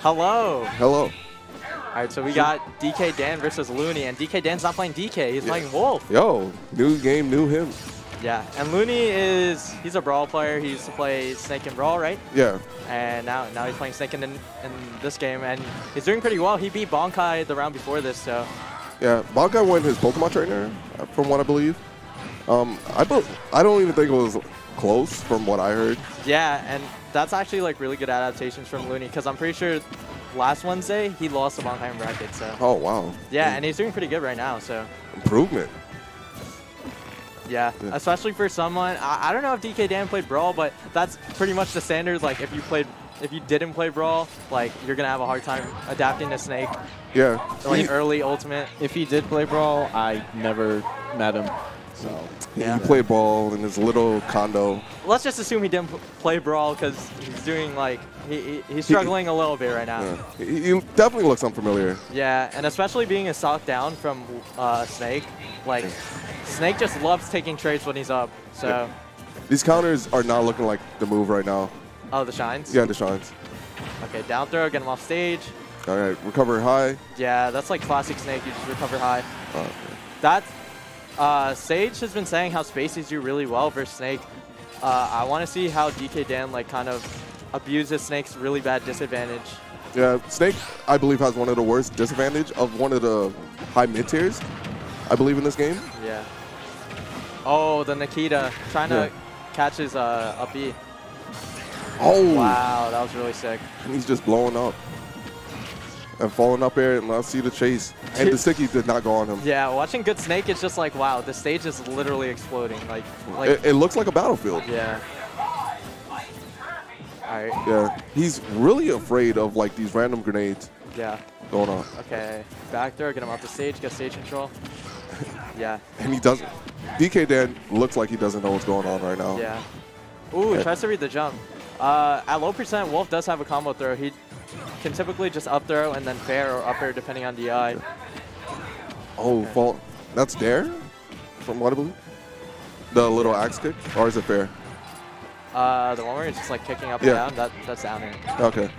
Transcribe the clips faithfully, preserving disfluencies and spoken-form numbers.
Hello. Hello. All right, so we got D K Dan versus Looney, and D K Dan's not playing D K. He's yeah. playing Wolf. Yo, new game, new him. Yeah, and Looney is, he's a Brawl player. He used to play Snake and Brawl, right? Yeah. And now now he's playing Snake in, in this game, and he's doing pretty well. He beat Bankai the round before this, so. Yeah, Bankai won his Pokemon trainer, from what I believe. Um, I, I don't even think it was close, from what I heard. Yeah, and that's actually like really good adaptations from Looney, because I'm pretty sure last Wednesday he lost the Bankai bracket, so. Oh, wow. Yeah, and he's doing pretty good right now, so. Improvement. Yeah, yeah, especially for someone. I, I don't know if D K Dan played Brawl, but that's pretty much the standard. Like, if you played, if you didn't play Brawl, like you're gonna have a hard time adapting to Snake. Yeah. Like he, early Ultimate. If he did play Brawl, I never met him. So yeah. He played Brawl in his little condo. Let's just assume he didn't play Brawl because he's doing like he, he he's struggling he, a little bit right now. Yeah. He, he definitely looks unfamiliar. Yeah, and especially being a stock down from uh, Snake, like. Snake just loves taking trades when he's up, so. Yeah. These counters are not looking like the move right now. Oh, the shines? Yeah, the shines. Okay, down throw, get him off stage. All right, recover high. Yeah, that's like classic Snake, you just recover high. Oh, okay. That, uh, Sage has been saying how Spaces do really well versus Snake. Uh, I want to see how D K Dan like kind of abuses Snake's really bad disadvantage. Yeah, Snake, I believe, has one of the worst disadvantage of one of the high mid tiers, I believe, in this game. Yeah. Oh, the Nikita trying yeah. to catch his uh, up E. Oh! Wow, that was really sick. And he's just blowing up and falling up air, and let's see the chase. And the sticky did not go on him. Yeah, watching good Snake, it's just like, wow, the stage is literally exploding. Like, like it, it looks like a battlefield. Yeah. All right. Yeah, he's really afraid of like these random grenades. Yeah. Going on. Okay, back there, get him off the stage, get stage control. Yeah. And he doesn't. D K Dan looks like he doesn't know what's going on right now. Yeah. Ooh, yeah. Tries to read the jump. Uh, at low percent, Wolf does have a combo throw. He can typically just up throw and then fair or up air depending on D I. Yeah. Oh, okay. Fault. That's dare? From what I believe? The little axe kick? Or is it fair? Uh, the one where he's just like kicking up yeah. and down. That, that's down here. Okay.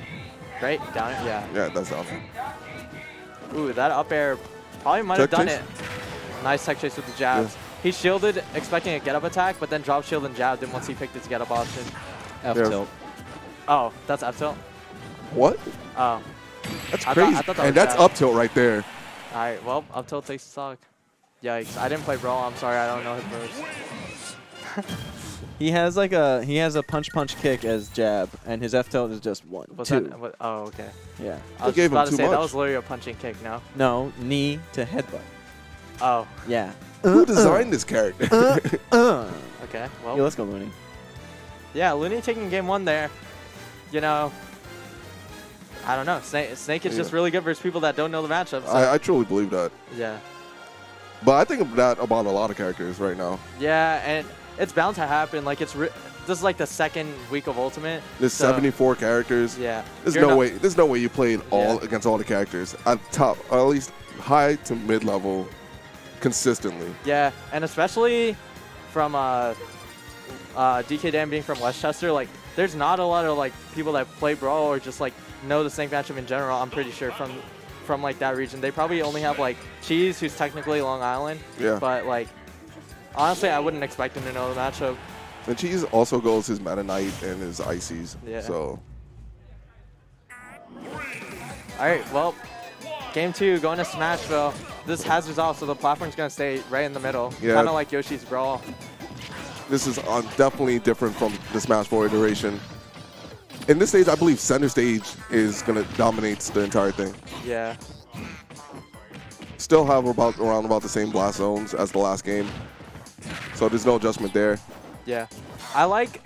Right? Down here? Yeah. Yeah, that's down here. Ooh, that up air probably might have done chase? it. Nice tech chase with the jabs. Yeah. He shielded, expecting a get-up attack, but then drop shield and jabbed him once he picked his get-up option. F-tilt. Oh, that's F-tilt? What? Oh. That's I crazy. Thought, thought that and that's up-tilt right there. All right, well, up-tilt takes the stock. Yikes. I didn't play Brawl. I'm sorry. I don't know his moves. He has like a he has a punch punch kick as jab, and his F tilt is just one. Was two. That, what, oh, okay. Yeah. I was gave just about him to say much. That was literally a punching kick. No. No, knee to headbutt. Oh. Yeah. Who uh, designed uh, this character? Uh, uh. Okay. Well. Yeah, let's go, Looney. Yeah, Looney taking game one there. You know. I don't know. Snake, Snake is yeah. just really good versus people that don't know the matchup. So. I, I truly believe that. Yeah. But I think that about a lot of characters right now. Yeah, and. It's bound to happen. Like it's ri this is like the second week of Ultimate. There's so. seventy-four characters. Yeah. There's You're no way. There's no way you played all yeah. against all the characters at top, or at least high to mid level, consistently. Yeah, and especially from uh, uh, D K Dan being from Westchester, like there's not a lot of like people that play Brawl or just like know the Snake matchup in general. I'm pretty sure from from like that region, they probably only have like Cheese, who's technically Long Island. Yeah. But like. Honestly, I wouldn't expect him to know the matchup. And Cheese also goes his Meta Knight and his Ices. Yeah. So. All right, well, game two, going to Smashville. This has resolved, so the platform's going to stay right in the middle. Yeah. Kind of like Yoshi's Brawl. This is uh, definitely different from the Smashville iteration. In this stage, I believe center stage is going to dominate the entire thing. Yeah. Still have about around about the same blast zones as the last game. So there's no adjustment there. Yeah. I like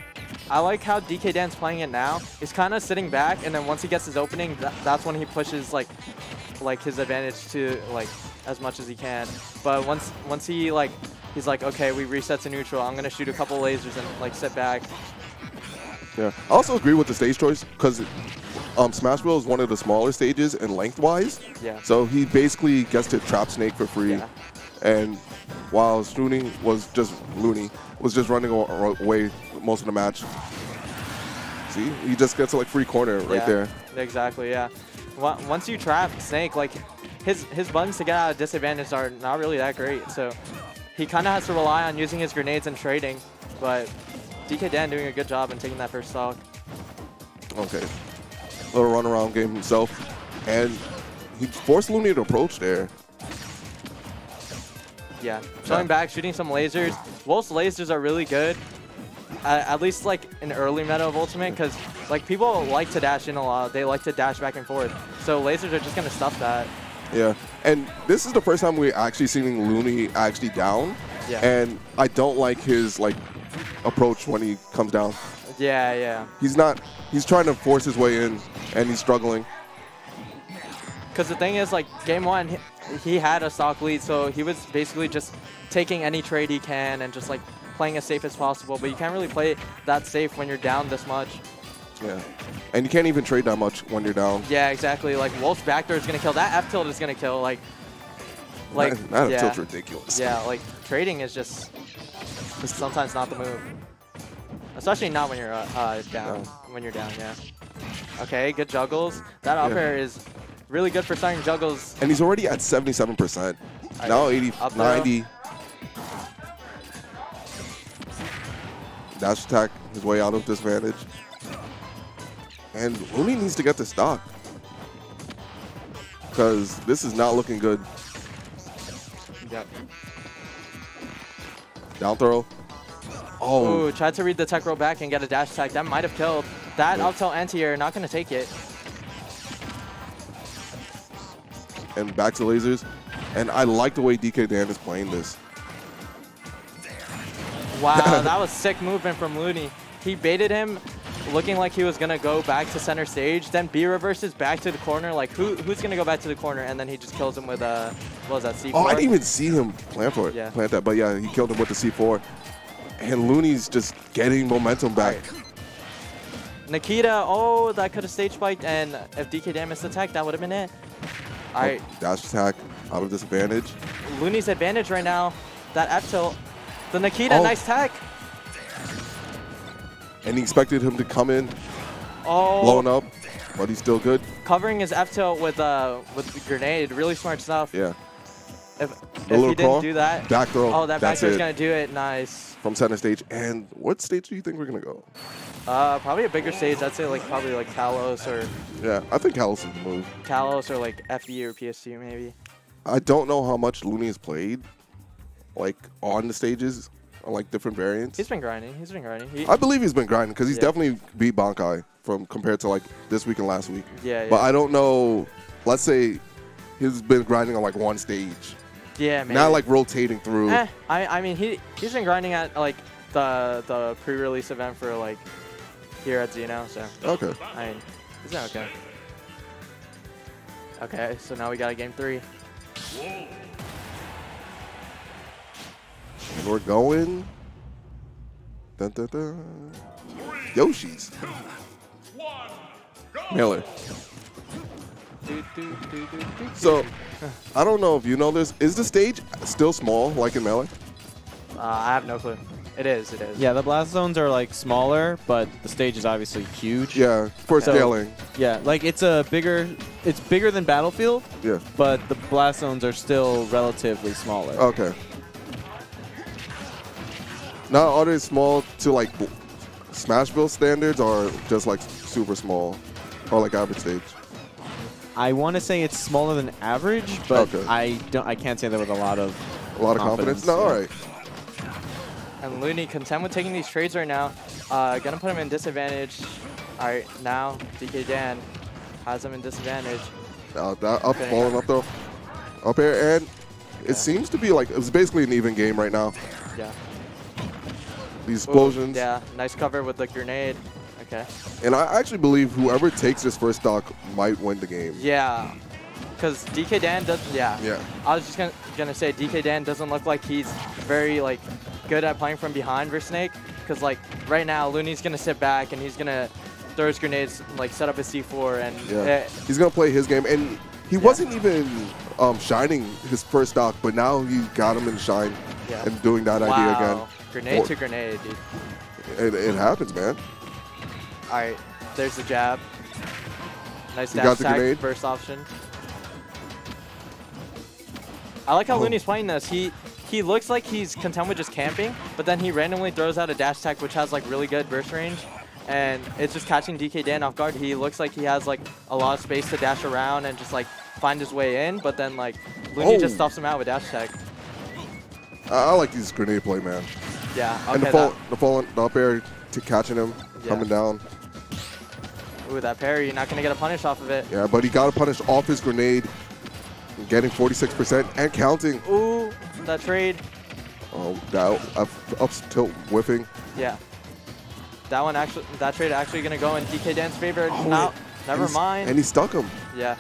I like how D K Dan's playing it now. He's kind of sitting back, and then once he gets his opening, th that's when he pushes like like his advantage to like as much as he can. But once once he like he's like, okay, we reset to neutral. I'm going to shoot a couple lasers and like sit back. Yeah. I also agree with the stage choice cuz um Smashville is one of the smaller stages and lengthwise. Yeah. So he basically gets to trap Snake for free. Yeah. And while Looney was just Looney was just running away most of the match, See, he just gets a like free corner right yeah, there. Exactly, yeah. Once you trap Snake, like his his buttons to get out of disadvantage are not really that great. So he kind of has to rely on using his grenades and trading. But D K Dan doing a good job in taking that first stock. Okay, little run around game himself, and he forced Looney to approach there. Yeah, showing back, shooting some lasers. Wolf's lasers are really good. Uh, at least like an early meta of Ultimate, because like people like to dash in a lot. They like to dash back and forth. So lasers are just gonna stuff that. Yeah, and this is the first time we're actually seeing Looney actually down. Yeah. And I don't like his like approach when he comes down. Yeah, yeah. He's not. He's trying to force his way in, and he's struggling. Because the thing is, like game one, he, he had a stock lead, so he was basically just taking any trade he can and just like playing as safe as possible, but you can't really play that safe when you're down this much. Yeah, and you can't even trade that much when you're down. Yeah, exactly. Like Wolf's backdoor is gonna kill. That F tilt is gonna kill. Like, like that, that yeah. F tilt's ridiculous. Yeah, like trading is just sometimes not the move, especially not when you're uh, uh, down. No. When you're down, yeah. Okay, good juggles. That up air yeah. is really good for starting juggles. And he's already at seventy-seven percent. Right. Now eighty, ninety. Dash attack his way out of disadvantage. And Looney needs to get the stock, because this is not looking good. Yep. Down throw. Oh. Ooh, tried to read the tech roll back and get a dash attack. That might have killed. That yep. up tilt anti-air, not going to take it. And back to lasers. And I like the way D K Dan is playing this. Wow, that was sick movement from Looney. He baited him, looking like he was going to go back to center stage, then B reverses back to the corner. Like, who who's going to go back to the corner? And then he just kills him with a, what was that, C four? Oh, I didn't even see him plan for it, yeah. plant that. But yeah, he killed him with the C four. And Looney's just getting momentum back. Right. Nikita, oh, that could have stage spiked. And if D K Dan missed the tech, that would have been it. All right. Oh, dash attack out of disadvantage. Looney's advantage right now, that F tilt. The Nikita, oh. nice tech. And he expected him to come in, oh. blowing up, but he's still good. Covering his F tilt with uh with the grenade, really smart stuff. Yeah. If, if he didn't crawl, do that, back throw. Oh, that back throw is gonna do it. Nice. From center stage. And what stage do you think we're gonna go? Uh, probably a bigger stage. I'd say like probably like Kalos or. Yeah, I think Kalos is the move. Kalos or like F E or P S two maybe. I don't know how much Looney has played, like on the stages, on like different variants. He's been grinding. He's been grinding. He, I believe he's been grinding because he's yeah. definitely beat Bankai from compared to like this week and last week. Yeah. But yeah. I don't know. Let's say he's been grinding on like one stage. Yeah, man. Not like rotating through. Eh, I I mean he he's been grinding at like the the pre-release event for like here at Xeno. So okay. I mean, is that okay? Okay. So now we got a game three. Whoa. And we're going. Dun, dun, dun. Yoshi's. Two, one, go. Melee. Do, do, do, do, do. So, I don't know if you know this. Is the stage still small, like in Melee? Uh, I have no clue. It is, it is. Yeah, the blast zones are like smaller, but the stage is obviously huge. Yeah, for so, scaling. Yeah, like it's a bigger, it's bigger than Battlefield. Yeah. But the blast zones are still relatively smaller. Okay. Not all these small to like Smashville standards are just like super small or like average stage. I want to say it's smaller than average, but okay. I don't. I can't say that with a lot of a lot confidence. of confidence. No, yeah. all right. And Looney content with taking these trades right now. Uh, gonna put him in disadvantage. All right, now D K Dan has him in disadvantage. Now that up, falling up though, up air, and it yeah. seems to be like it's basically an even game right now. Yeah. These explosions. Ooh, yeah, nice cover with the grenade. Okay. And I actually believe whoever takes this first stock might win the game. Yeah, because D K Dan does. Yeah. Yeah. I was just gonna gonna say D K Dan doesn't look like he's very like good at playing from behind versus Snake, because like right now Looney's gonna sit back and he's gonna throw his grenades, like set up his C four, and yeah. it, he's gonna play his game. And he yeah. wasn't even um, shining his first stock, but now he got him in shine yeah. and doing that wow. idea again. Grenade or, to grenade, dude. It, it happens, man. All right, there's the jab. Nice dash attack, first option. I like how oh. Looney's playing this. He he looks like he's content with just camping, but then he randomly throws out a dash attack, which has like really good burst range, and it's just catching D K Dan off guard. He looks like he has like a lot of space to dash around and just like find his way in, but then like Looney oh. just stuffs him out with dash attack. I, I like these grenade play, man. Yeah. Okay, and the fall, the falling up air to catching him, yeah. coming down. Ooh, that parry! You're not gonna get a punish off of it. Yeah, but he got a punish off his grenade. Getting forty-six percent and counting. Ooh, that trade. Oh, that up, up tilt whiffing. Yeah, that one actually, that trade actually gonna go in D K Dan's favor. Oh, Out. Never mind. And he stuck him. Yeah.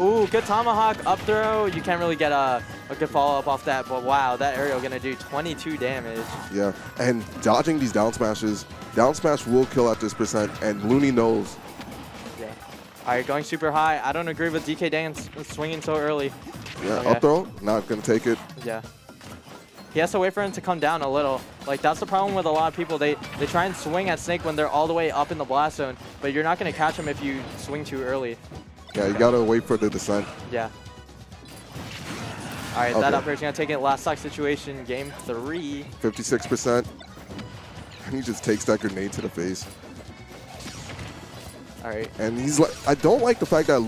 Ooh, good tomahawk up throw. You can't really get a, a good follow up off that, but wow, that aerial gonna do twenty-two damage. Yeah, and dodging these down smashes. Down smash will kill at this percent, and Looney knows. All right, going super high. I don't agree with D K Dan swinging so early. Yeah, okay. Up throw, not going to take it. Yeah. He has to wait for him to come down a little. Like, that's the problem with a lot of people. They they try and swing at Snake when they're all the way up in the blast zone, but you're not going to catch him if you swing too early. Yeah, you got to wait for the descent. Yeah. All right, okay. That up air's going to take it. Last stock situation, game three. fifty-six percent. He just takes that grenade to the face. All right. And he's like, I don't like the fact that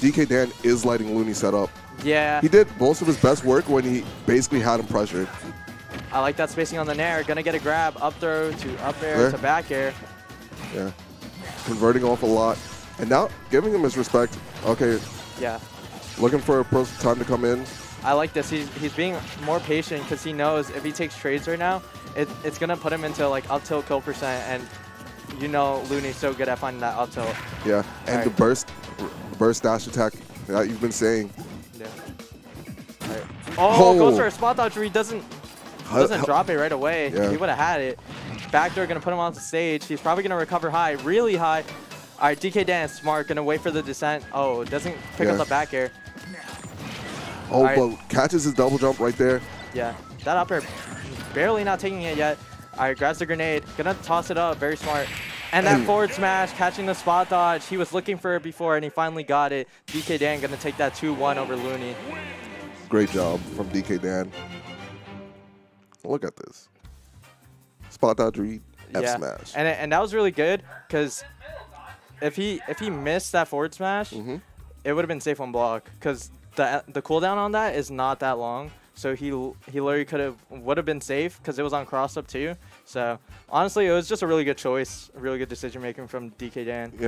D K Dan is letting Looney set up. Yeah. He did most of his best work when he basically had him pressured. I like that spacing on the nair. Gonna get a grab, up throw to up air there. to back air. Yeah. Converting off a lot. And now giving him his respect. Okay. Yeah. Looking for a pro time to come in. I like this. He's, he's being more patient because he knows if he takes trades right now, it, it's gonna put him into like up tilt kill percent, and you know Looney's so good at finding that up tilt. Yeah, and right. the burst burst dash attack that you've been saying. Yeah. Right. Oh, oh, goes for a spot dodge where he doesn't, doesn't H drop it right away. Yeah. He would have had it. Backdoor going to put him on the stage. He's probably going to recover high, really high. All right, D K Dan is smart, going to wait for the descent. Oh, doesn't pick yeah. up the back air. Oh, right. But catches his double jump right there. Yeah, that up air barely not taking it yet. All right, grabs the grenade. Gonna toss it up. Very smart. And that forward smash, catching the spot dodge. He was looking for it before, and he finally got it. D K Dan gonna take that two one over Looney. Great job from D K Dan. Look at this. Spot dodge read, F yeah. smash. And, and that was really good, because if he, if he missed that forward smash, mm-hmm. it would have been safe on block, because the, the cooldown on that is not that long. So he he literally could have would have been safe because it was on cross up too. So honestly, it was just a really good choice, really good decision making from D K Dan. Yeah.